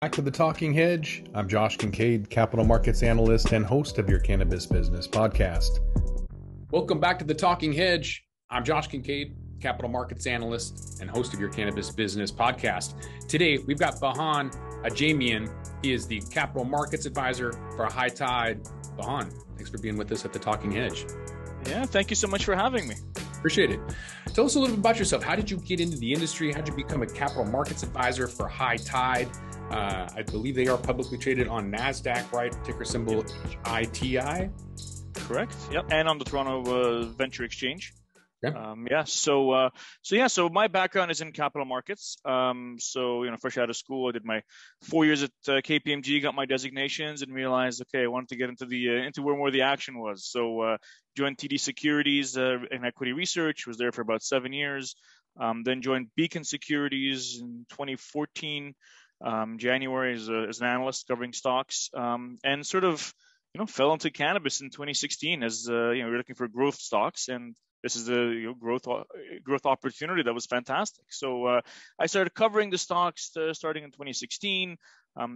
Back to the Talking Hedge. I'm Josh Kincaid, capital markets analyst and host of your cannabis business podcast. Welcome back to the Talking Hedge. I'm Josh Kincaid, capital markets analyst and host of your cannabis business podcast. Today, we've got Vahan Ajamian. He is the capital markets advisor for High Tide. Vahan, thanks for being with us at the Talking Hedge. Yeah, thank you so much for having me. Appreciate it. Tell us a little bit about yourself. How did you get into the industry? How did you become a capital markets advisor for High Tide? I believe they are publicly traded on NASDAQ, right? Ticker symbol HITI. Correct. Yep. And on the Toronto Venture Exchange. Yep. So my background is in capital markets. Fresh out of school, I did my 4 years at KPMG, got my designations, and realized, okay, I wanted to get into the into where more the action was. So joined TD Securities in equity research. Was there for about 7 years. Then joined Beacon Securities in 2014. January as an analyst covering stocks, and sort of, fell into cannabis in 2016 as, we were looking for growth stocks, and this is a growth opportunity that was fantastic. So I started covering the stocks starting in 2016,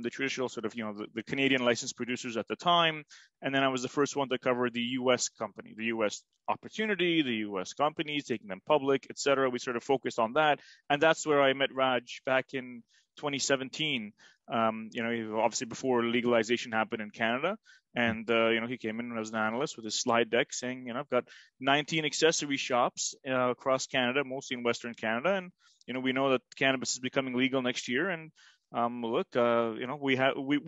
the traditional sort of, the Canadian licensed producers at the time. And then I was the first one to cover the U.S. company, the U.S. opportunity, the U.S. companies, taking them public, et cetera. We sort of focused on that. And that's where I met Raj back in 2017, obviously before legalization happened in Canada. And, he came in as an analyst with his slide deck saying, I've got 19 accessory shops across Canada, mostly in Western Canada. And, we know that cannabis is becoming legal next year. And we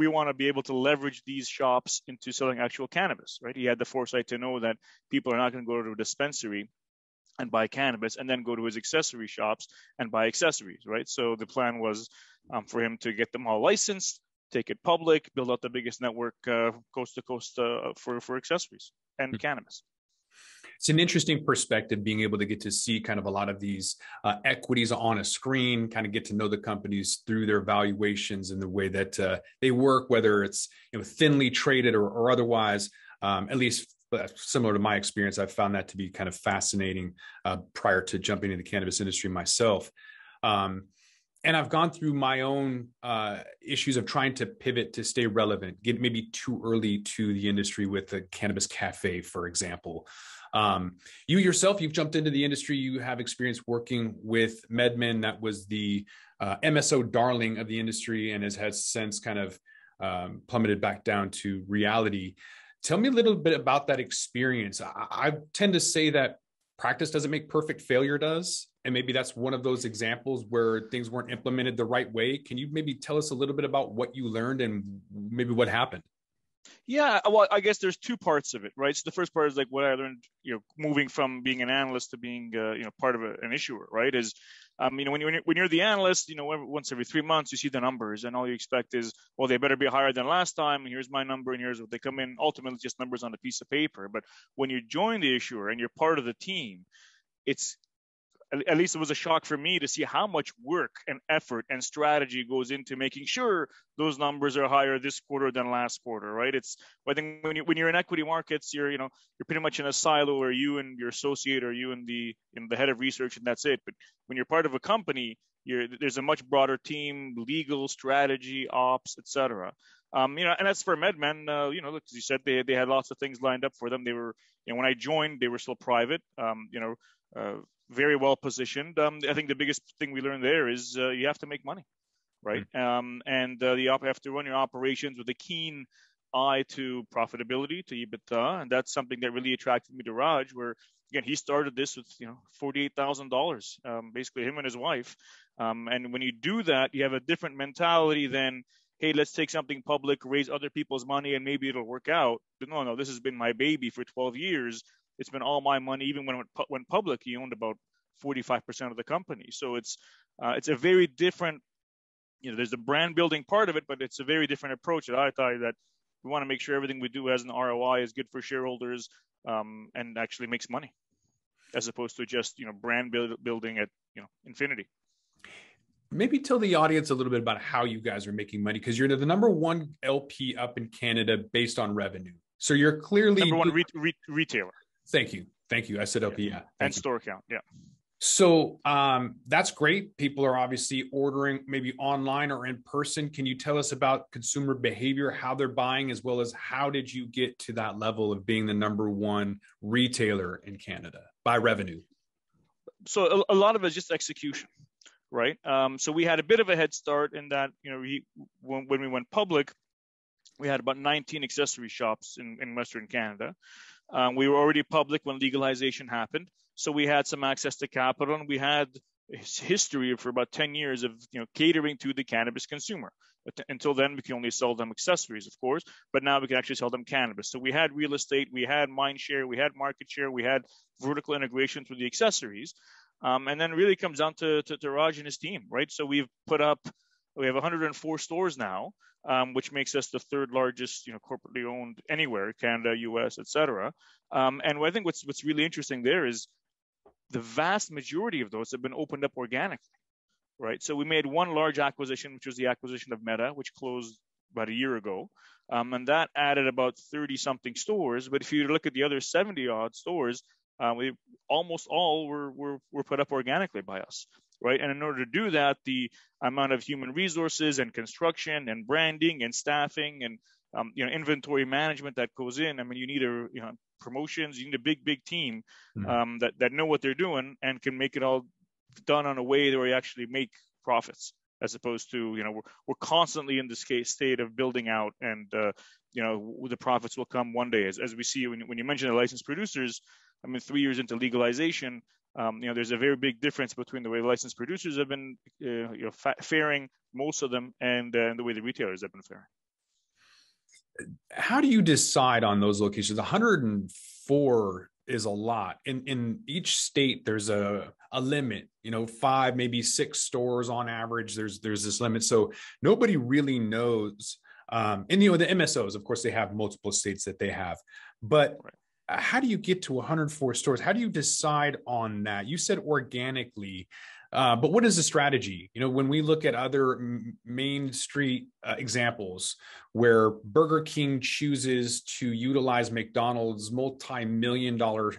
want to be able to leverage these shops into selling actual cannabis, right? He had the foresight to know that people are not going to go to a dispensary and buy cannabis and then go to his accessory shops and buy accessories, right? So the plan was for him to get them all licensed, take it public, build out the biggest network coast to coast for accessories and cannabis. It's an interesting perspective, being able to get to see kind of a lot of these equities on a screen, kind of get to know the companies through their valuations and the way that they work, whether it's thinly traded or otherwise, at least similar to my experience. I found that to be kind of fascinating prior to jumping into the cannabis industry myself. And I've gone through my own issues of trying to pivot to stay relevant, get maybe too early to the industry with the cannabis cafe, for example. You yourself, you've jumped into the industry. You have experience working with MedMen. That was the MSO darling of the industry and has since kind of plummeted back down to reality. Tell me a little bit about that experience. I tend to say that practice doesn't make perfect, failure does. And maybe that's one of those examples where things weren't implemented the right way. Can you maybe tell us a little bit about what you learned and maybe what happened? Yeah, well, I guess there's two parts of it, right? So the first part is like what I learned, moving from being an analyst to being, part of an issuer, right? Is, when you're the analyst, once every 3 months you see the numbers, and all you expect is, well, they better be higher than last time, and here's my number, and here's what they come in. Ultimately, just numbers on a piece of paper. But when you join the issuer and you're part of the team, at least it was a shock for me to see how much work and effort and strategy goes into making sure those numbers are higher this quarter than last quarter, right? I think when you're in equity markets, you're pretty much in a silo, or you and your associate, or you and the head of research, and that's it. But when you're part of a company, there's a much broader team, legal, strategy, ops, etc. And as for MedMen, look, as you said, they had lots of things lined up for them. They were, when I joined, they were still private. Very well positioned. I think the biggest thing we learned there is you have to make money, right? You have to run your operations with a keen eye to profitability, to EBITDA, and that's something that really attracted me to Raj, where again he started this with $48,000, basically him and his wife. And when you do that, you have a different mentality than, hey, let's take something public, raise other people's money, and maybe it'll work out. But no, this has been my baby for 12 years. It's been all my money. Even when it went public, he owned about 45% of the company. So it's a very different, there's the brand building part of it, but it's a very different approach at HITI, that we want to make sure everything we do as an ROI is good for shareholders and actually makes money, as opposed to just brand building at infinity. Maybe tell the audience a little bit about how you guys are making money, because you're the number one LP up in Canada based on revenue. So you're clearly number one retailer. Thank you. I said LP. Yeah. And store count. Yeah. So that's great. People are obviously ordering maybe online or in person. Can you tell us about consumer behavior, how they're buying, as well as how did you get to that level of being the number one retailer in Canada by revenue? So a lot of it is just execution, right? So we had a bit of a head start in that, you know, when we went public, we had about 19 accessory shops in Western Canada. We were already public when legalization happened. So we had some access to capital, and we had a history for about 10 years of, you know, catering to the cannabis consumer. Until then, we could only sell them accessories, of course, but now we can actually sell them cannabis. So we had real estate, we had mind share, we had market share, we had vertical integration through the accessories. And then really comes down to Raj and his team, right? So we've put up, we have 104 stores now, which makes us the third largest, you know, corporately owned anywhere, Canada, US, et cetera. And I think what's really interesting there is the vast majority of those have been opened up organically, right? So we made one large acquisition, which was the acquisition of Meta, which closed about a year ago. And that added about 30 something stores. But if you look at the other 70 odd stores, we almost all were put up organically by us, right? And in order to do that, the amount of human resources and construction and branding and staffing and you know, inventory management that goes in. I mean, you need a, you know, promotions, you need a big team that know what they're doing and can make it all done on a way that we actually make profits, as opposed to, you know, we're constantly in this state of building out, and you know, the profits will come one day, as we see when you mention the licensed producers. I mean, 3 years into legalization, you know, there's a very big difference between the way licensed producers have been you know, faring, most of them, and the way the retailers have been faring. How do you decide on those locations? 104 is a lot. In each state, there's a limit, you know, 5, maybe 6 stores on average. There's this limit. So nobody really knows. And, you know, the MSOs, of course, they have multiple states that they have. But right. How do you get to 104 stores? How do you decide on that? You said organically. But what is the strategy? You know, when we look at other Main Street examples where Burger King chooses to utilize McDonald's multi-million-dollar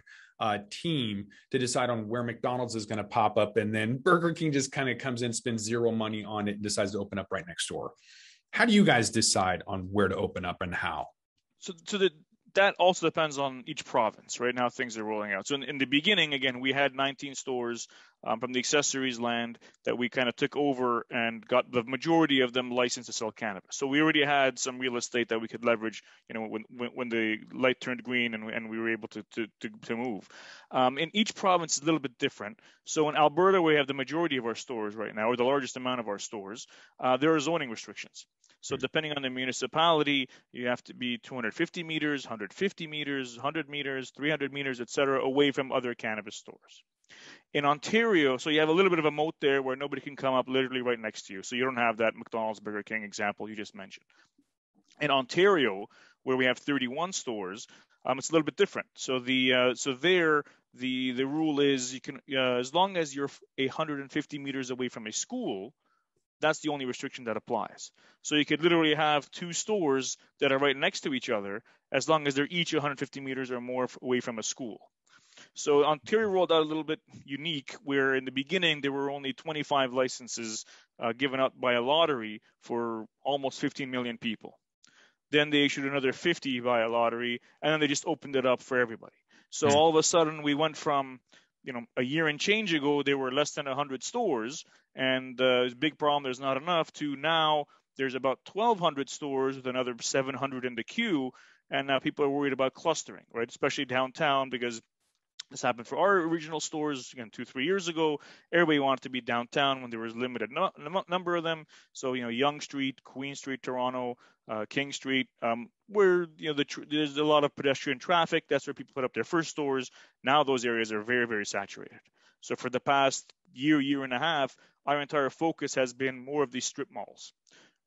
team to decide on where McDonald's is going to pop up, and then Burger King just kind of comes in, spends zero money on it, and decides to open up right next door. How do you guys decide on where to open up and how? That also depends on each province, right? And how things are rolling out. So in the beginning, again, we had 19 stores from the accessories land that we kind of took over and got the majority of them licensed to sell cannabis. So we already had some real estate that we could leverage, you know, when the light turned green and we were able to move. In each province is a little bit different. So in Alberta, we have the majority of our stores right now, or the largest amount of our stores. There are zoning restrictions. So depending on the municipality, you have to be 250 meters, 150 meters, 100 meters, 300 meters, et cetera, away from other cannabis stores. In Ontario, so you have a little bit of a moat there where nobody can come up literally right next to you. So you don't have that McDonald's, Burger King example you just mentioned. In Ontario, where we have 31 stores, it's a little bit different. So the rule is you can, as long as you're 150 meters away from a school, that's the only restriction that applies. So you could literally have 2 stores that are right next to each other, as long as they're each 150 meters or more away from a school. So Ontario rolled out a little bit unique, where in the beginning, there were only 25 licenses given out by a lottery for almost 15 million people. Then they issued another 50 by a lottery, and then they just opened it up for everybody. So all of a sudden, we went from, you know, a year and change ago, there were less than 100 stores, and it's a big problem, there's not enough, to now there's about 1,200 stores with another 700 in the queue, and now people are worried about clustering, right? Especially downtown, because this happened for our original stores, again, 2-3 years ago. Everybody wanted to be downtown when there was limited number of them. So, you know, Yonge Street, Queen Street, Toronto, King Street, where, you know, there's a lot of pedestrian traffic. That's where people put up their first stores. Now those areas are very, very saturated. So for the past year and a half, our entire focus has been more of these strip malls,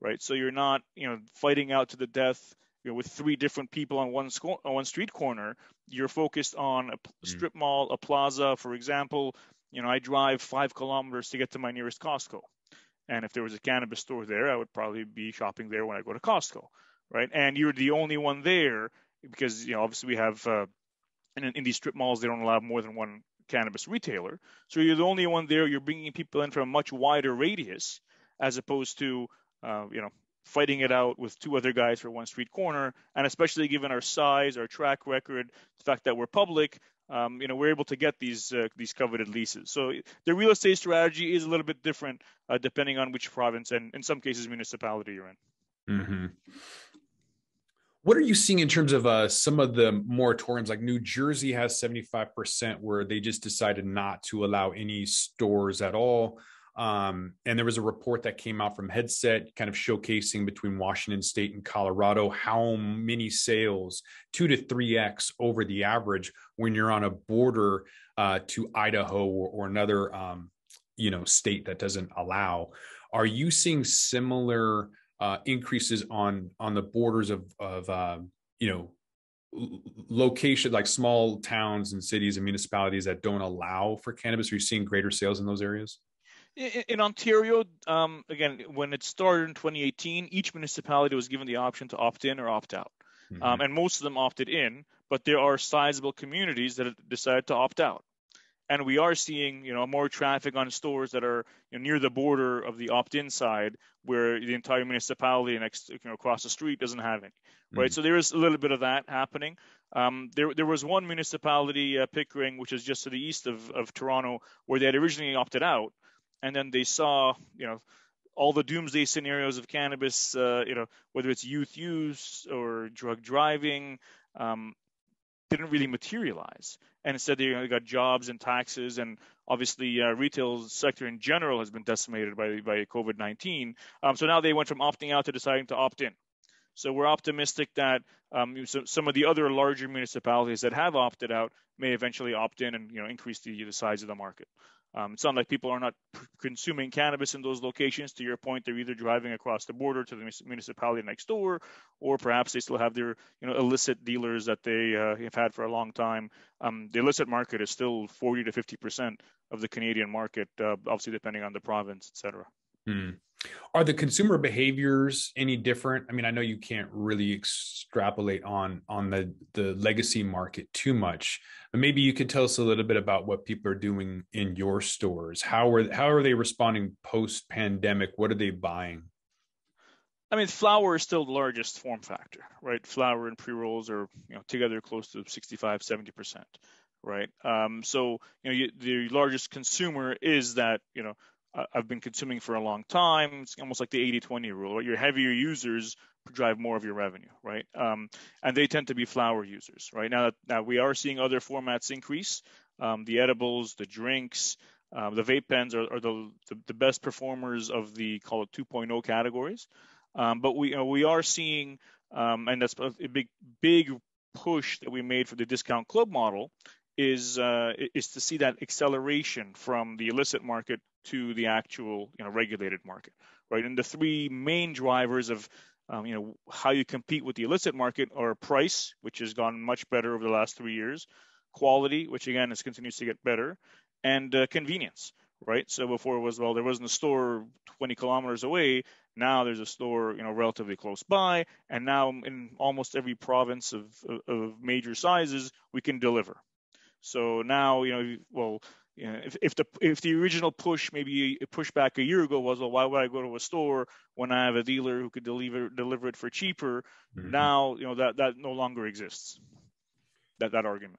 right? So you're not, you know, fighting out to the death, you know, with 3 different people on one street corner. You're focused on a strip mall, a plaza, for example. You know, I drive 5 kilometers to get to my nearest Costco. And if there was a cannabis store there, I would probably be shopping there when I go to Costco, right? And you're the only one there because, you know, obviously we have in these strip malls, they don't allow more than one cannabis retailer. So you're the only one there. You're bringing people in from a much wider radius as opposed to, fighting it out with two other guys for one street corner. And especially given our size, our track record, the fact that we're public, we're able to get these coveted leases. So the real estate strategy is a little bit different depending on which province and in some cases municipality you're in. Mm-hmm. What are you seeing in terms of some of the moratoriums? Like New Jersey has 75% where they just decided not to allow any stores at all. And there was a report that came out from Headset kind of showcasing between Washington State and Colorado how many sales 2 to 3x over the average when you're on a border to Idaho or another state that doesn't allow. Are you seeing similar increases on the borders of location, like small towns and cities and municipalities that don't allow for cannabis? Are you seeing greater sales in those areas? In Ontario, again, when it started in 2018, each municipality was given the option to opt in or opt out. Mm-hmm. And most of them opted in, but there are sizable communities that decided to opt out. And we are seeing, more traffic on stores that are near the border of the opt-in side, where the entire municipality next, across the street doesn't have any, right? Mm-hmm. So there is a little bit of that happening. There was one municipality, Pickering, which is just to the east of Toronto, where they had originally opted out, and then they saw, all the doomsday scenarios of cannabis, whether it's youth use or drug driving, didn't really materialize. And instead, they got jobs and taxes, and obviously retail sector in general has been decimated by COVID-19. So now they went from opting out to deciding to opt in. So we're optimistic that some of the other larger municipalities that have opted out may eventually opt in and increase the size of the market. It's not like people are not consuming cannabis in those locations. To your point, they're either driving across the border to the municipality next door, or perhaps they still have their illicit dealers that they have had for a long time. The illicit market is still 40 to 50% of the Canadian market, obviously depending on the province, et cetera. Hmm. Are the consumer behaviors any different? I mean, I know you can't really extrapolate on the legacy market too much, but maybe you could tell us a little bit about what people are doing in your stores. How are they responding post-pandemic? What are they buying? I mean, flower is still the largest form factor, right? Flower and pre-rolls are together close to 65, 70%, right? The largest consumer is that, I've been consuming for a long time. It's almost like the 80-20 rule, right? Your heavier users drive more of your revenue, right? And they tend to be flower users, right? Now we are seeing other formats increase. The edibles, the drinks, the vape pens are the best performers of the, call it 2.0 categories. But we are seeing, and that's a big push that we made for the discount club model, is to see that acceleration from the illicit market to the actual regulated market, right? And the three main drivers of how you compete with the illicit market are price, which has gone much better over the last 3 years, quality, which again continues to get better, and convenience, right? So before it was, well, there wasn't a store 20 kilometers away. Now there's a store, relatively close by, and now in almost every province of major sizes, we can deliver. So now, if the original push, maybe a pushback a year ago was, well, why would I go to a store when I have a dealer who could deliver it for cheaper? Mm-hmm. Now, that no longer exists. That argument.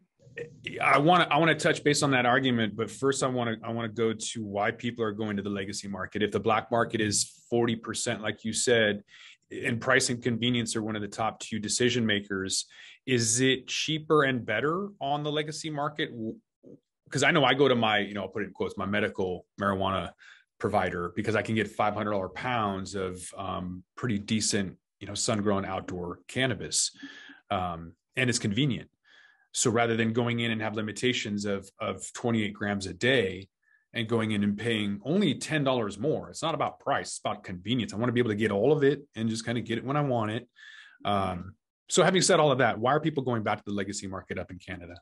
I want to touch base on that argument, but first I want to go to why people are going to the legacy market. If the black market is 40%, like you said, and price and convenience are one of the top two decision makers, is it cheaper and better on the legacy market? Because I know I go to my, I'll put it in quotes, my medical marijuana provider, because I can get $500 pounds of pretty decent, sun-grown outdoor cannabis, and it's convenient. So rather than going in and have limitations of 28 grams a day and going in and paying only $10 more, it's not about price, it's about convenience. I want to be able to get all of it and just kind of get it when I want it. So having said all of that, why are people going back to the legacy market up in Canada?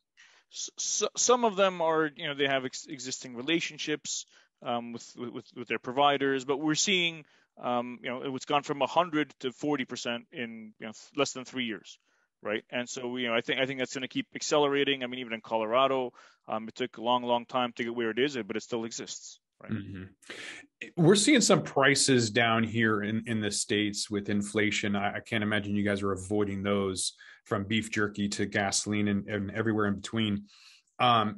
So, some of them are, they have existing relationships with their providers, but we're seeing, it's gone from 100 to 40% in less than 3 years, right? And so, you know, I think that's going to keep accelerating. I mean, even in Colorado, it took a long time to get where it is, but it still exists. Right. Mm-hmm. We're seeing some prices down here in the States with inflation. I can't imagine you guys are avoiding those, from beef jerky to gasoline and everywhere in between.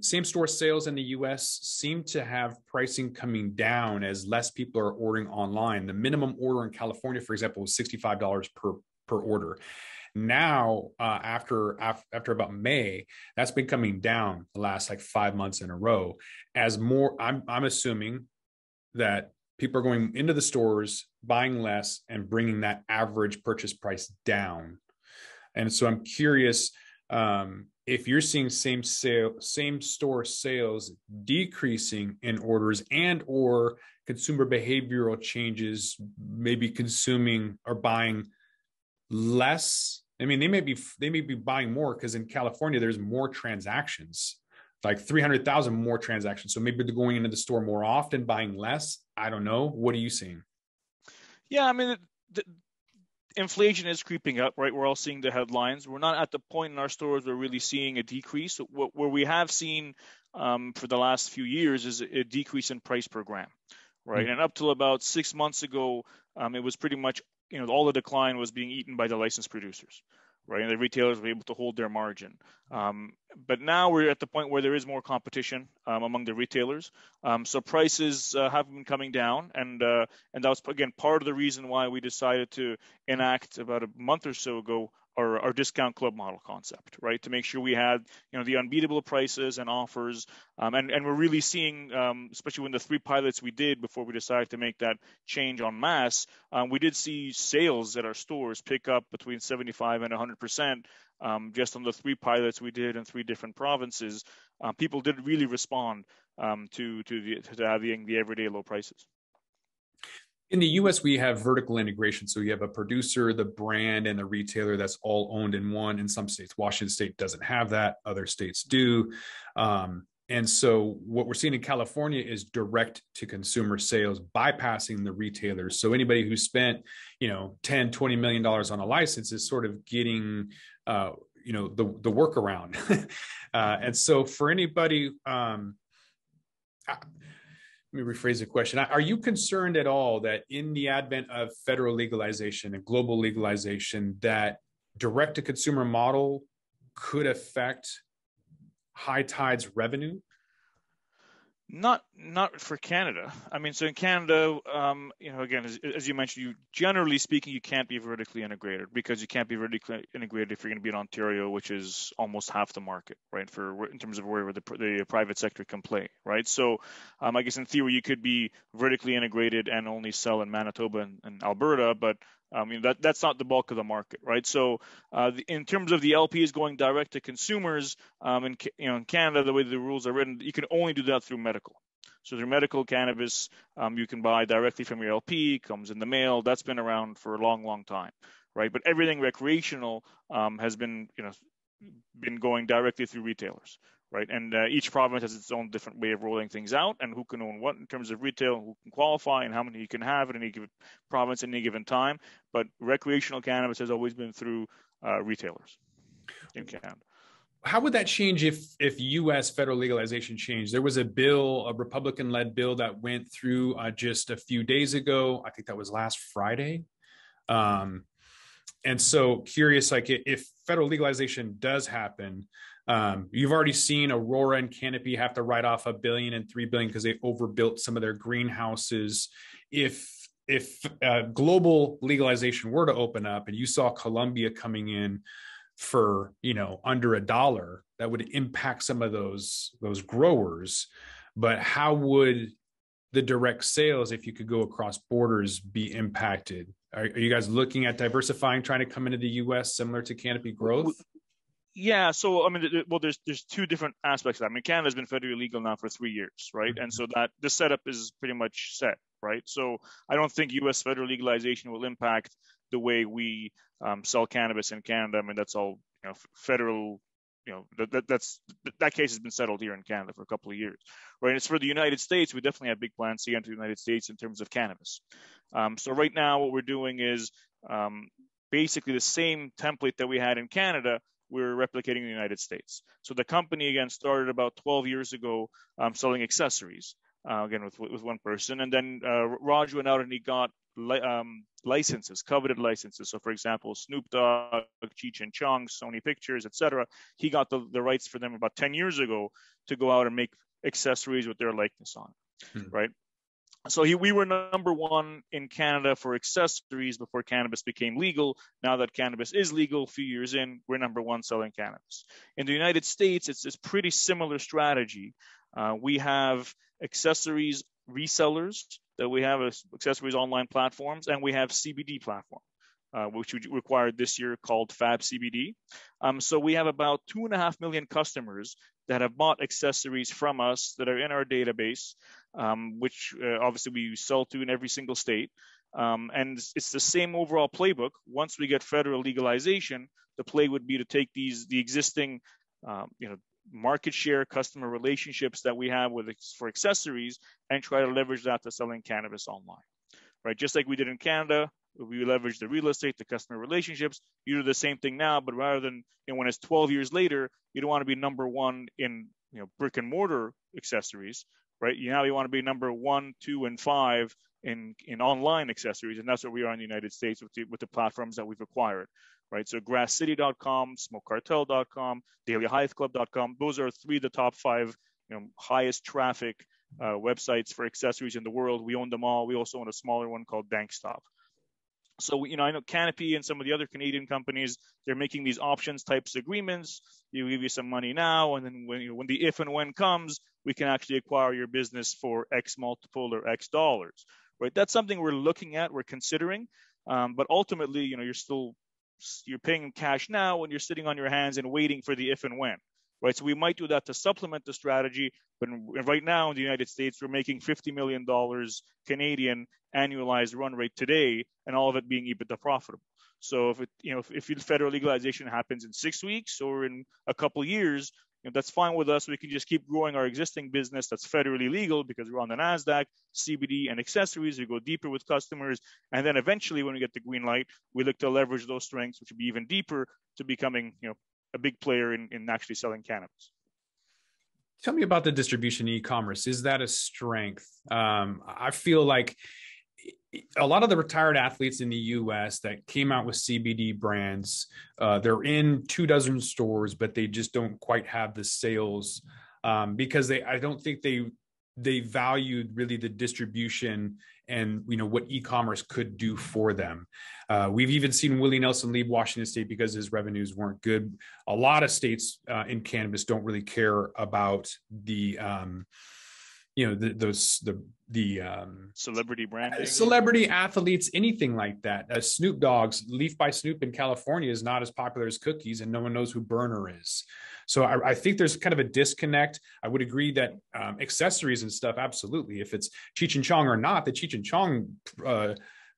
Same store sales in the US seem to have pricing coming down as less people are ordering online. The minimum order in California, for example, was $65 per order. Now, after about May, that's been coming down the last like 5 months in a row, as more, I'm assuming that people are going into the stores, buying less and bringing that average purchase price down. And so I'm curious, if you're seeing same store sales decreasing in orders, and or consumer behavioral changes, maybe consuming or buying less. I mean, they may be buying more, because in California there's more transactions, like 300,000 more transactions. So maybe they're going into the store more often, buying less. I don't know. What are you seeing? Yeah, I mean, the inflation is creeping up, right? We're all seeing the headlines. We're not at the point in our stores we're really seeing a decrease. Where we have seen for the last few years is a decrease in price per gram, right? Mm-hmm. And up till about 6 months ago, it was pretty much, you know, all the decline was being eaten by the licensed producers, right? And the retailers were able to hold their margin. But now we're at the point where there is more competition among the retailers. So prices have been coming down. And that was, again, part of the reason why we decided to enact about a month or so ago our discount club model concept, right? To make sure we had, you know, the unbeatable prices and offers. And we're really seeing, especially when the three pilots we did before we decided to make that change en masse, we did see sales at our stores pick up between 75 and 100%. Just on the three pilots we did in three different provinces, people did really respond to having the everyday low prices. In the U.S., we have vertical integration. So you have a producer, the brand, and the retailer that's all owned in one. In some states, Washington State doesn't have that. Other states do. And so what we're seeing in California is direct-to-consumer sales, bypassing the retailers. So anybody who spent, you know, $10, $20 million on a license is sort of getting, you know, the workaround. And so for anybody... Let me rephrase the question. Are you concerned at all that in the advent of federal legalization and global legalization, that direct-to-consumer model could affect High Tide's revenue? Not for Canada. I mean, so in Canada, you know, again, as you mentioned, you generally speaking, you can't be vertically integrated, because you can't be vertically integrated if you're going to be in Ontario, which is almost half the market, right? For in terms of where the private sector can play, right? So, I guess in theory, you could be vertically integrated and only sell in Manitoba and Alberta, but you know, that's not the bulk of the market, right? So, in terms of the LPs going direct to consumers, in Canada, the way the rules are written, you can only do that through medical. So through medical cannabis, you can buy directly from your LP, comes in the mail. That's been around for a long time, right? But everything recreational has been, you know, going directly through retailers, right? And each province has its own different way of rolling things out, and who can own what in terms of retail, who can qualify, and how many you can have at any given province at any given time. But recreational cannabis has always been through retailers in Canada. How would that change if U.S. federal legalization changed? There was a bill, a Republican-led bill that went through just a few days ago. I think that was last Friday. And so curious, like if federal legalization does happen, you've already seen Aurora and Canopy have to write off $1 billion and $3 billion because they overbuilt some of their greenhouses. If global legalization were to open up and you saw Colombia coming in for, you know, under $1, that would impact some of those growers. But how would the direct sales, if you could go across borders, be impacted? Are you guys looking at diversifying, trying to come into the U.S. similar to Canopy Growth? Yeah, so I mean, well, there's two different aspects of that. I mean, Canada's been federally legal now for 3 years, right? Mm-hmm. And so that the setup is pretty much set, right? So I don't think U.S. federal legalization will impact the way we sell cannabis in Canada. I mean, that's all, you know, federal. You know, that case has been settled here in Canada for a couple of years, right? And it's for the United States. We definitely have big plans to enter the United States in terms of cannabis. So right now, what we're doing is basically the same template that we had in Canada, we're replicating in the United States. So the company, again, started about 12 years ago selling accessories, again, with one person. And then Raj went out and he got licenses, coveted licenses. So for example, Snoop Dogg, Cheech and Chong, Sony Pictures, etc. He got the rights for them about 10 years ago to go out and make accessories with their likeness on it, right? So we were number one in Canada for accessories before cannabis became legal. Now that cannabis is legal, a few years in, we're number one selling cannabis. In the United States, it's this pretty similar strategy. We have accessories resellers, that we have accessories online platforms, and we have CBD platform, which we acquired this year called Fab CBD. So we have about 2.5 million customers that have bought accessories from us that are in our database, which obviously we sell to in every single state. And it's the same overall playbook. Once we get federal legalization, the play would be to take the existing market share, customer relationships that we have for accessories, and try to leverage that to selling cannabis online, right? Just like we did in Canada, we leverage the real estate, the customer relationships. You do the same thing now, but rather than when it's 12 years later, you don't want to be number one in brick and mortar accessories, right? Now you want to be number 1, 2, and 5 in online accessories, and that's what we are in the United States with the platforms that we've acquired, right? So grasscity.com, smokecartel.com, dailyhighestclub.com. Those are three of the top 5 highest traffic websites for accessories in the world. We own them all. We also own a smaller one called Dankstop. So, I know Canopy and some of the other Canadian companies, they're making these options types agreements. You give you some money now, and then when the if and when comes, we can actually acquire your business for X multiple or X dollars, right? That's something we're looking at, we're considering. But ultimately, you're paying cash now and you're sitting on your hands and waiting for the if and when, right? So we might do that to supplement the strategy. But right now in the United States, we're making $50 million Canadian annualized run rate today, and all of it being EBITDA profitable. So if federal legalization happens in 6 weeks or in a couple years, that's fine with us. We can just keep growing our existing business that's federally legal because we're on the NASDAQ, CBD and accessories. We go deeper with customers. And then eventually when we get the green light, we look to leverage those strengths, which would be even deeper to becoming a big player in actually selling cannabis. Tell me about the distribution e-commerce. Is that a strength? I feel like a lot of the retired athletes in the US that came out with CBD brands, they're in 24 stores, but they just don't quite have the sales because I don't think they valued really the distribution and what e-commerce could do for them. We've even seen Willie Nelson leave Washington State because his revenues weren't good. A lot of states in cannabis don't really care about the celebrity branding, celebrity athletes, anything like that. Snoop Dogg's Leaf by Snoop in California is not as popular as cookies, and no one knows who Burner is. So I think there's kind of a disconnect. I would agree that accessories and stuff, absolutely. If it's Cheech and Chong or not, the Cheech and Chong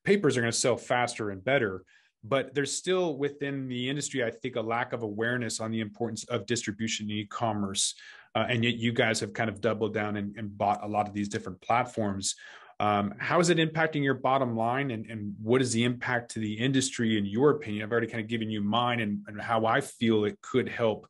papers are going to sell faster and better. But there's still within the industry, I think, a lack of awareness on the importance of distribution and e-commerce. And yet you guys have kind of doubled down and bought a lot of these different platforms. How is it impacting your bottom line? And what is the impact to the industry in your opinion? I've already kind of given you mine and how I feel it could help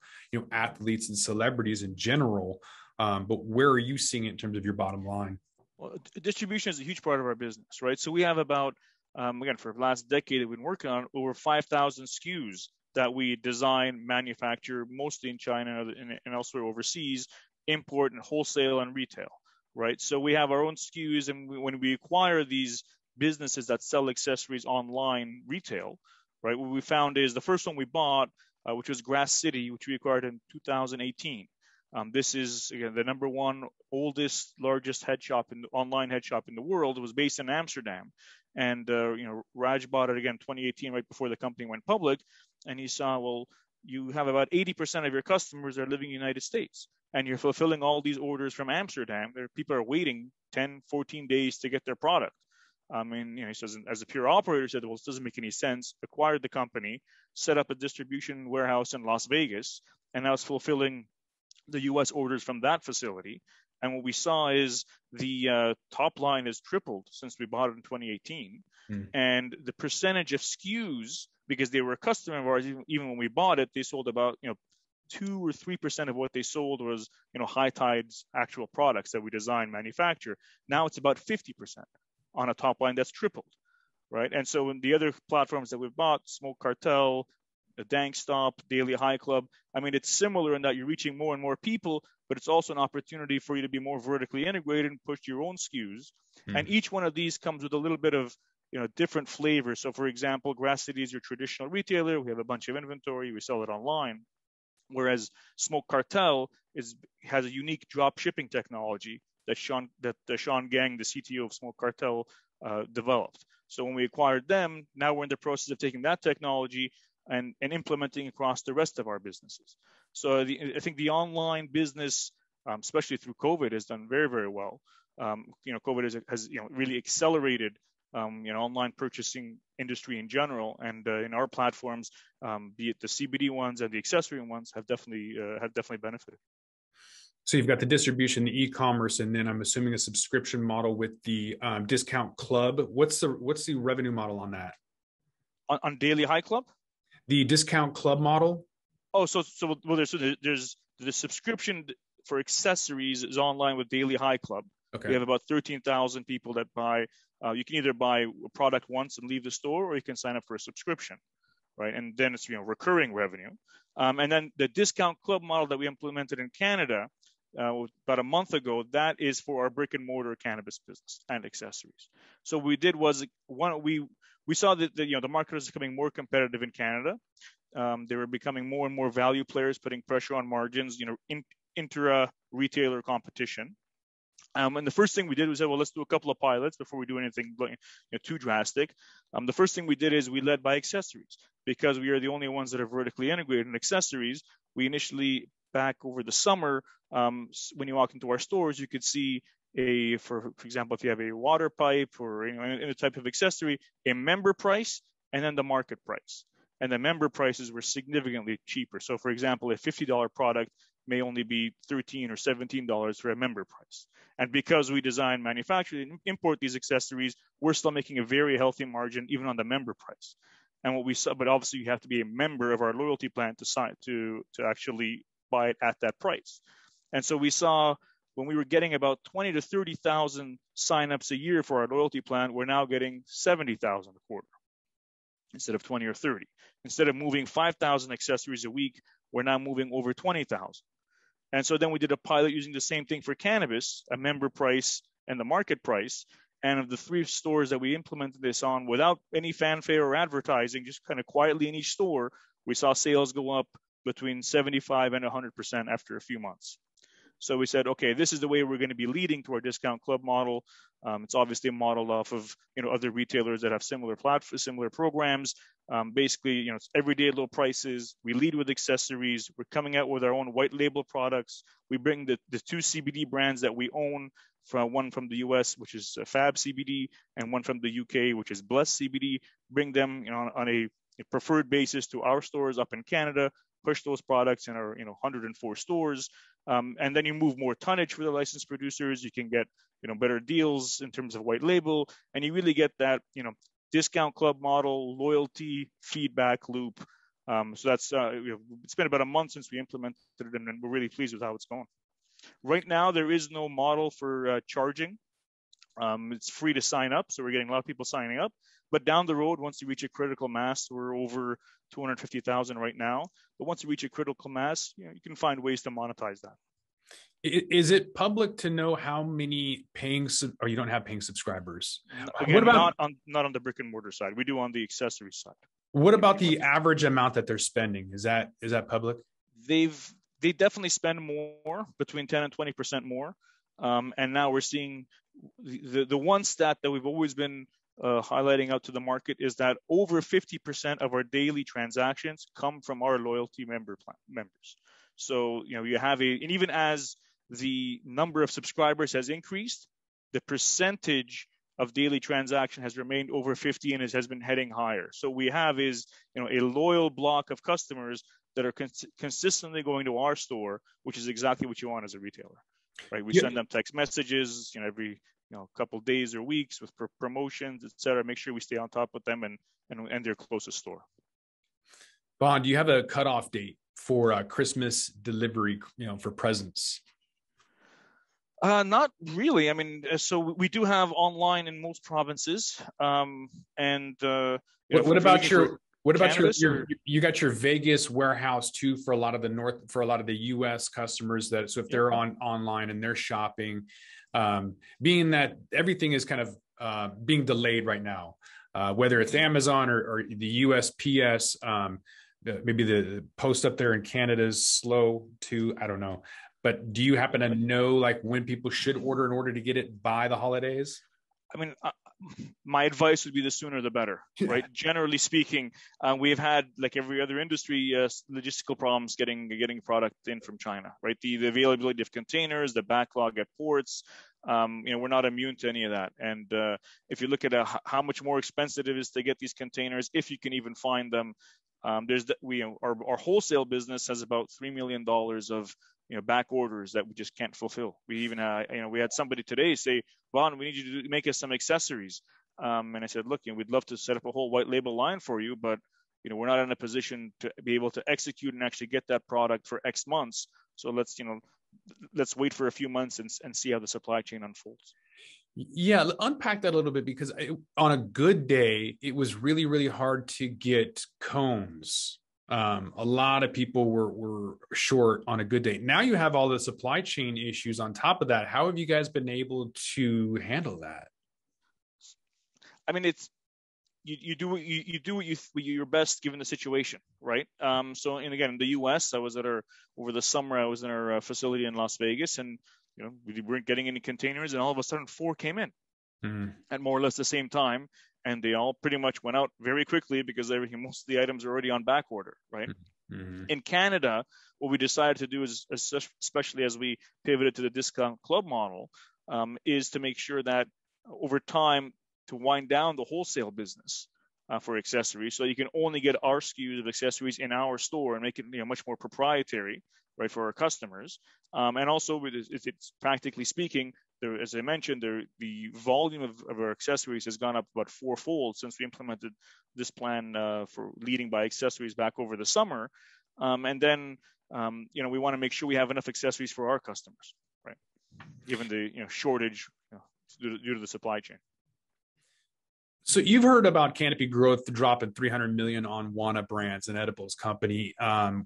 athletes and celebrities in general. But where are you seeing it in terms of your bottom line? Well, distribution is a huge part of our business, right? So we have about, again, for the last decade, we've been working on over 5,000 SKUs that we design, manufacture, mostly in China and elsewhere overseas, import and wholesale and retail, right? So we have our own SKUs, and when we acquire these businesses that sell accessories online retail, right, what we found is the first one we bought, which was Grass City, which we acquired in 2018. This is, again, the number one oldest, largest head shop online head shop in the world. It was based in Amsterdam. And, Raj bought it again, 2018, right before the company went public. And he saw, well, you have about 80% of your customers are living in the United States, and you're fulfilling all these orders from Amsterdam. People are waiting 10, 14 days to get their product. I mean, he says, as a pure operator said, well, this doesn't make any sense. Acquired the company, set up a distribution warehouse in Las Vegas, and now it's fulfilling the U.S. orders from that facility. And what we saw is the top line has tripled since we bought it in 2018. Mm. And the percentage of SKUs, because they were a customer of ours, even when we bought it, they sold about, 2 or 3% of what they sold was, High Tide's actual products that we design, manufacture. Now it's about 50% on a top line that's tripled, right? And so in the other platforms that we've bought, Smoke Cartel, the Dankstop, Daily High Club, it's similar in that you're reaching more and more people, but it's also an opportunity for you to be more vertically integrated and push your own SKUs. Mm. And each one of these comes with a little bit of different flavors. So for example, Grass City is your traditional retailer. We have a bunch of inventory. We sell it online. Whereas Smoke Cartel has a unique drop shipping technology that Sean Gang, the CTO of Smoke Cartel, developed. So when we acquired them, now we're in the process of taking that technology and implementing across the rest of our businesses. So I think the online business, especially through COVID, has done very, very well. COVID has really accelerated online purchasing industry in general, and in our platforms, be it the CBD ones and the accessory ones, have definitely benefited. So you've got the distribution, the e-commerce, and then I'm assuming a subscription model with the discount club. What's the revenue model on that? On Daily High Club, the discount club model. Oh, there's the subscription for accessories is online with Daily High Club. Okay. We have about 13,000 people that buy. You can either buy a product once and leave the store, or you can sign up for a subscription, right? And then it's recurring revenue. And then the discount club model that we implemented in Canada about a month ago, that is for our brick and mortar cannabis business and accessories. So what we did was we saw that the market was becoming more competitive in Canada. They were becoming more and more value players, putting pressure on margins. Intra-retailer competition. And the first thing we did was say, well, let's do a couple of pilots before we do anything too drastic. The first thing we did is we led by accessories, because we are the only ones that are vertically integrated in accessories. We initially, back over the summer, when you walked into our stores, you could see for example, if you have a water pipe or any type of accessory, a member price and then the market price. And the member prices were significantly cheaper. So for example, a $50 product may only be $13 or $17 for a member price. And because we design, manufacture, and import these accessories, we're still making a very healthy margin even on the member price. And what we saw, but obviously you have to be a member of our loyalty plan to actually buy it at that price. And so we saw when we were getting about 20 to 30,000 signups a year for our loyalty plan, we're now getting 70,000 a quarter instead of 20 or 30. Instead of moving 5,000 accessories a week, we're now moving over 20,000. And so then we did a pilot using the same thing for cannabis, a member price and the market price. And of the three stores that we implemented this on, without any fanfare or advertising, just kind of quietly in each store, we saw sales go up between 75 and 100% after a few months. So we said, okay, this is the way we're going to be leading to our discount club model. It's obviously a model off of other retailers that have similar programs. Basically, it's everyday low prices. We lead with accessories. We're coming out with our own white label products. We bring the two CBD brands that we own, one from the US, which is Fab CBD, and one from the UK, which is Bless CBD. Bring them on a preferred basis to our stores up in Canada. Push those products in our 104 stores. And then you move more tonnage for the licensed producers. You can get better deals in terms of white label, and you really get that discount club model, loyalty, feedback loop. So that's it's been about a month since we implemented it, and we're really pleased with how it's going. Right now, there is no model for charging. It's free to sign up, so we're getting a lot of people signing up. But down the road, once you reach a critical mass, we're over 250,000 right now. But once you reach a critical mass, you can find ways to monetize that. Is it public to know how many or you don't have paying subscribers? Again, what about not on the brick and mortar side? We do on the accessory side. What about the average amount that they're spending? Is that public? They definitely spend more, between 10 and 20% more. And now we're seeing the one stat that we've always been highlighting out to the market is that over 50% of our daily transactions come from our loyalty members. So, you have and even as the number of subscribers has increased, the percentage of daily transaction has remained over 50 and has been heading higher. So we have a loyal block of customers that are consistently going to our store, which is exactly what you want as a retailer. right? We send them text messages, every couple of days or weeks with promotions, et cetera. Make sure we stay on top of them and their closest store. Vahan, do you have a cutoff date for Christmas delivery, for presents? Not really. I mean, so we do have online in most provinces. What about your you got your Vegas warehouse too for a lot of the U.S. customers that, so if they're online and they're shopping, being that everything is kind of being delayed right now, whether it's Amazon or the USPS, maybe the post up there in Canada is slow too. I don't know. But do you happen to know when people should order in order to get it by the holidays? I mean, my advice would be the sooner the better, right? Generally speaking, we have had, like every other industry, logistical problems getting product in from China, right? The availability of containers, the backlog at ports, we're not immune to any of that. And if you look at how much more expensive it is to get these containers, if you can even find them, our wholesale business has about $3 million of back orders that we just can't fulfill. We even, we had somebody today say, "Vahan, we need you to make us some accessories." And I said, "Look, we'd love to set up a whole white label line for you, but we're not in a position to be able to execute and actually get that product for X months. So let's wait for a few months and see how the supply chain unfolds." Yeah, unpack that a little bit, because on a good day, it was really, really hard to get cones. A lot of people were short on a good day. Now you have all the supply chain issues on top of that. How have you guys been able to handle that? I mean, it's you do your best given the situation, right? So, and again, in the U.S., I was at over the summer, I was in our facility in Las Vegas, and we weren't getting any containers, and all of a sudden 4 came in at more or less the same time. And they all pretty much went out very quickly because most of the items are already on back order, right? Mm-hmm. In Canada, what we decided to do is, especially as we pivoted to the discount club model, is to make sure that over time to wind down the wholesale business for accessories. So you can only get our SKUs of accessories in our store and make it much more proprietary, right, for our customers. And also, it's practically speaking, as I mentioned, the volume of our accessories has gone up about 4-fold since we implemented this plan for leading by accessories back over the summer. And then, we want to make sure we have enough accessories for our customers, right? Given the shortage due to the supply chain. So you've heard about Canopy Growth dropping $300 million on Wana Brands, an edibles company,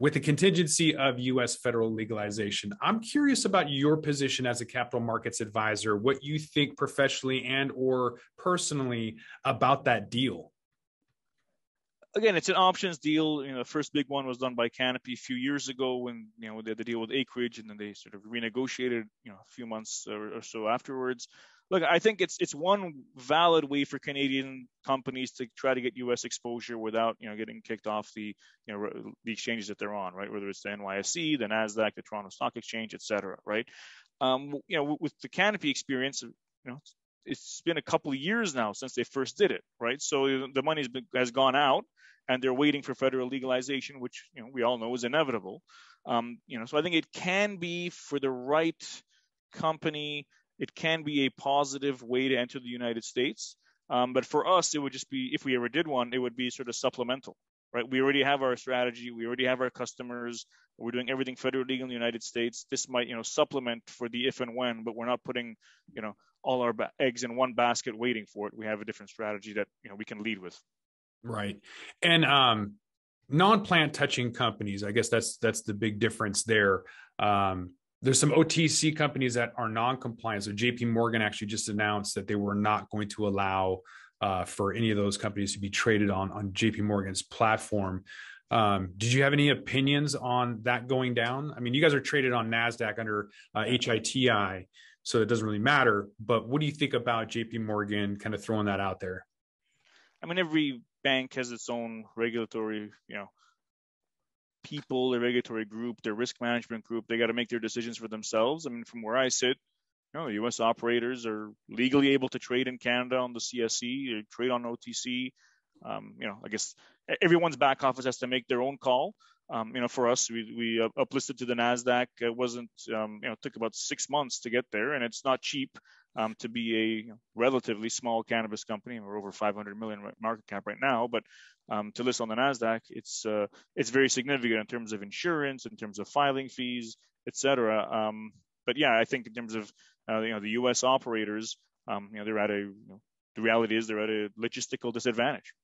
with a contingency of U.S. federal legalization. I'm curious about your position as a capital markets advisor, what you think professionally and or personally about that deal. Again, it's an options deal. The first big one was done by Canopy a few years ago when they had the deal with Acreage, and then they sort of renegotiated a few months or so afterwards. Look, I think it's one valid way for Canadian companies to try to get U.S. exposure without getting kicked off the exchanges that they're on, right? Whether it's the NYSE, the NASDAQ, the Toronto Stock Exchange, et cetera, right? With the Canopy experience, it's been a couple of years now since they first did it, right? So the money has gone out, and they're waiting for federal legalization, which we all know is inevitable. So I think it can be, for the right company, it can be a positive way to enter the United States. But for us, it would just be, if we ever did one, it would be sort of supplemental, right? We already have our strategy. We already have our customers. We're doing everything federally legal in the United States. This might, supplement for the if and when, but we're not putting, all our eggs in one basket waiting for it. We have a different strategy that, we can lead with. Right. And non-plant touching companies, I guess that's the big difference there. There's some OTC companies that are non-compliant. So JP Morgan actually just announced that they were not going to allow for any of those companies to be traded on JP Morgan's platform. Did you have any opinions on that going down? I mean, you guys are traded on NASDAQ under HITI, so it doesn't really matter. But what do you think about JP Morgan kind of throwing that out there? I mean, every bank has its own regulatory, people, their regulatory group, their risk management group. They got to make their decisions for themselves. I mean, from where I sit, U.S. operators are legally able to trade in Canada on the CSE, or trade on OTC. I guess everyone's back office has to make their own call. You know, for us, we uplisted to the NASDAQ. It wasn't, you know, it took about 6 months to get there, and it's not cheap to be a relatively small cannabis company. We're over 500 million market cap right now, but to list on the NASDAQ, it's very significant in terms of insurance, in terms of filing fees, etc. But yeah, I think in terms of you know, the U.S. operators, you know, they're at a, you know, the reality is they're at a logistical disadvantage.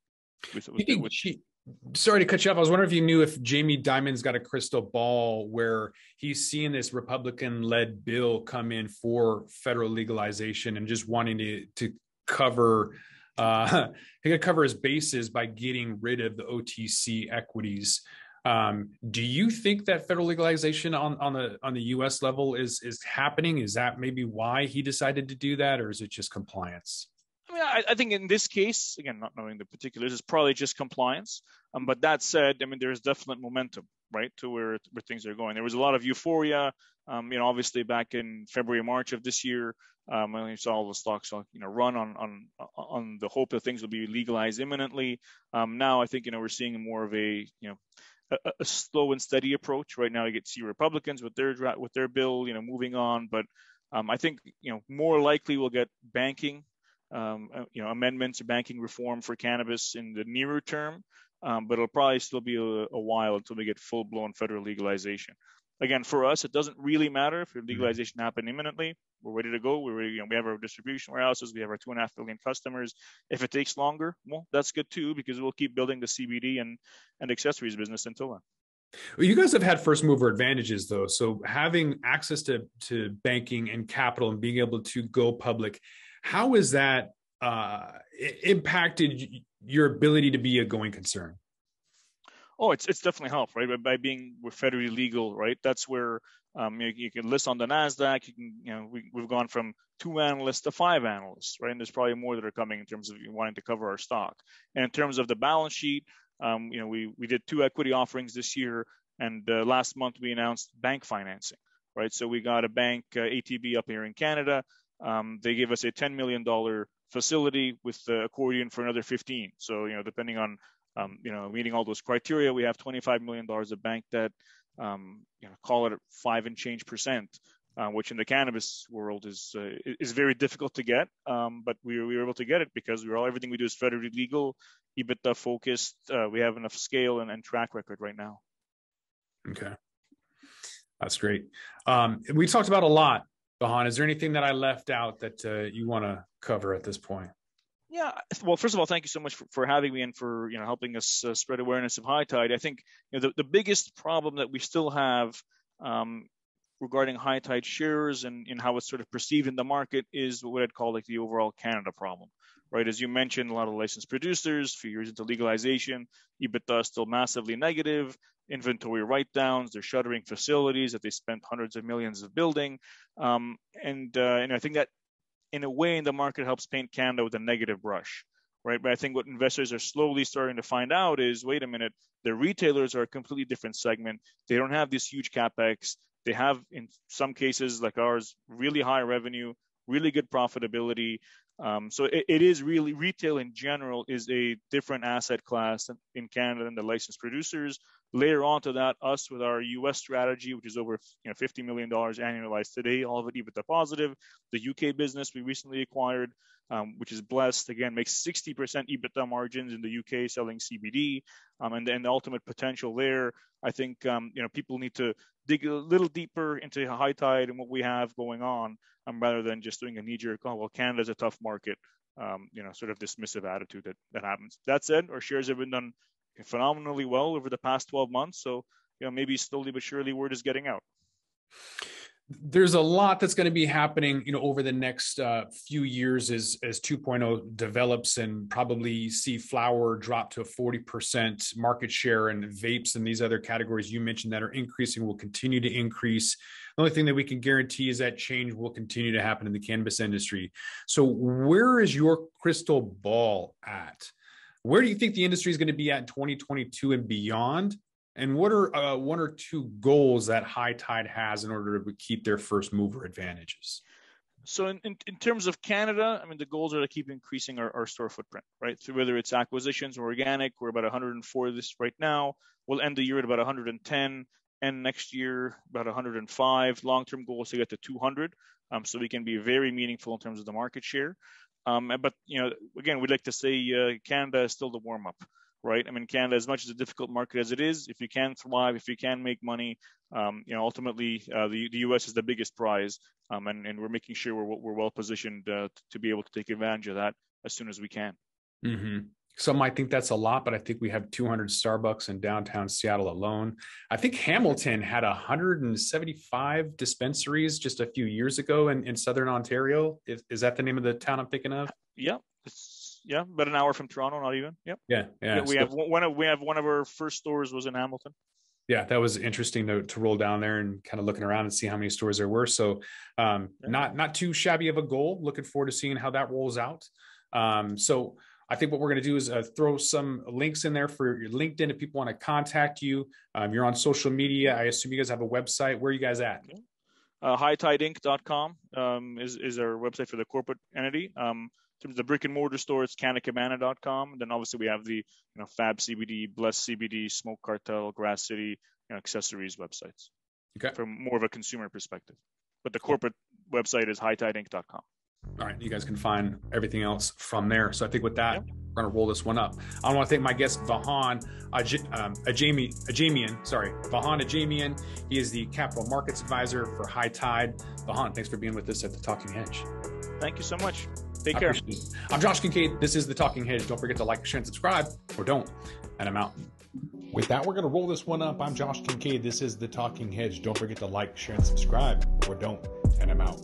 Sorry to cut you off. I was wondering if you knew if Jamie Dimon's got a crystal ball where he's seeing this Republican-led bill come in for federal legalization and just wanting to cover, he got to cover his bases by getting rid of the OTC equities. Do you think that federal legalization on the U.S. level is happening? Is that maybe why he decided to do that, or is it just compliance? I mean, I think in this case, again, not knowing the particulars, it's probably just compliance. But that said, I mean, there's definite momentum, right, to where things are going. There was a lot of euphoria, you know, obviously back in February, March of this year, when you saw all the stocks, you know, run on the hope that things will be legalized imminently. Now, I think, you know, we're seeing more of a, you know, a slow and steady approach. Right now, you get to see Republicans with their bill, you know, moving on. But I think, you know, more likely we'll get banking. You know, amendments to banking reform for cannabis in the nearer term, but it'll probably still be a while until we get full-blown federal legalization. Again, for us, it doesn't really matter if your legalization happened imminently. We're ready to go. You know, we have our distribution warehouses. We have our 2.5 million customers. If it takes longer, well, that's good too, because we'll keep building the CBD and accessories business until then. Well, you guys have had first mover advantages, though. So having access to banking and capital and being able to go public, how has that impacted your ability to be a going concern? Oh, it's definitely helped, right? By being we're federally legal, right? That's where you can list on the NASDAQ. You can, you know, we've gone from 2 analysts to 5 analysts, right? And there's probably more that are coming in terms of wanting to cover our stock. And in terms of the balance sheet, you know, we did 2 equity offerings this year, and last month we announced bank financing, right? So we got a bank, ATB, up here in Canada. They gave us a $10 million facility with the accordion for another 15. So, you know, depending on, you know, meeting all those criteria, we have $25 million of bank debt, you know, call it 5% and change, which in the cannabis world is very difficult to get. But we were able to get it because everything we do is federally legal, EBITDA focused. We have enough scale and track record right now. Okay. That's great. We talked about a lot. Vahan, is there anything that I left out that you want to cover at this point? Yeah. Well, first of all, thank you so much for having me and for, you know, helping us spread awareness of High Tide. I think, you know, the biggest problem that we still have regarding High Tide shares and how it's sort of perceived in the market is what I'd call like the overall Canada problem, right? As you mentioned, a lot of licensed producers, a few years into legalization, EBITDA is still massively negative. Inventory write-downs, they're shuttering facilities that they spent hundreds of millions of building. And I think that in a way in the market helps paint Canada with a negative brush, right? But I think what investors are slowly starting to find out is, wait a minute, the retailers are a completely different segment. They don't have this huge CapEx. They have, in some cases like ours, really high revenue, really good profitability. So it is really, retail in general is a different asset class in Canada than the licensed producers. Layer onto that, us with our U.S. strategy, which is over, you know, $50 million annualized today, all of it EBITDA positive. The U.K. business we recently acquired, which is Blessed, again, makes 60% EBITDA margins in the U.K. selling CBD. And then the ultimate potential there, I think, you know, people need to dig a little deeper into High Tide and what we have going on, rather than just doing a knee-jerk, oh, well, Canada's a tough market, you know, sort of dismissive attitude that happens. That said, our shares have been done phenomenally well over the past 12 months. So, you know, maybe slowly but surely word is getting out. There's a lot that's going to be happening, you know, over the next few years as 2.0 develops, and probably see flower drop to a 40% market share, and vapes and these other categories you mentioned that are increasing will continue to increase. The only thing that we can guarantee is that change will continue to happen in the cannabis industry. So where is your crystal ball at? Where do you think the industry is going to be at in 2022 and beyond? And what are 1 or 2 goals that High Tide has in order to keep their first mover advantages? So in terms of Canada, I mean, the goals are to keep increasing our store footprint, right? So whether it's acquisitions or organic, we're about 104 this right now. We'll end the year at about 110, and next year about 105. Long-term goal is to get to 200, so we can be very meaningful in terms of the market share. But, you know, again, we'd like to say Canada is still the warm-up, right? I mean, Canada, as much as a difficult market as it is, if you can thrive, if you can make money, you know, ultimately the U.S. is the biggest prize, and we're making sure we're well positioned to be able to take advantage of that as soon as we can. Mm-hmm. Some might think that's a lot, but I think we have 200 Starbucks in downtown Seattle alone. I think Hamilton had 175 dispensaries just a few years ago in Southern Ontario. Is that the name of the town I'm thinking of? Yeah. Yeah, about an hour from Toronto, not even. Yep. Yeah. We have one of our first stores was in Hamilton. Yeah, that was interesting to roll down there and kind of looking around and see how many stores there were. So not too shabby of a goal. Looking forward to seeing how that rolls out. So I think what we're going to do is throw some links in there for your LinkedIn if people want to contact you. You're on social media. I assume you guys have a website. Where are you guys at? hightideinc.com is our website for the corporate entity. The brick and mortar store, it's canacabana.com. Then obviously we have the Fab CBD, Blessed CBD, Smoke Cartel, Grass City, accessories websites. Okay. From more of a consumer perspective. But the corporate website is hightideinc.com. All right. You guys can find everything else from there. So I think with that, we're going to roll this one up. I want to thank my guest, Vahan Ajamian. Sorry, Vahan Ajamian. He is the capital markets advisor for High Tide. Vahan, thanks for being with us at the Talking Hedge. Thank you so much. Take care. I'm Josh Kincaid. This is The Talking Hedge. Don't forget to like, share, and subscribe, or don't. And I'm out. With that, we're going to roll this one up. I'm Josh Kincaid. This is The Talking Hedge. Don't forget to like, share, and subscribe, or don't. And I'm out.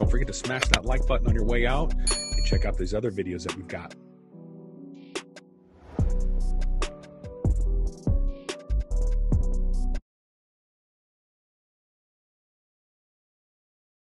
Don't forget to smash that like button on your way out and check out these other videos that we've got.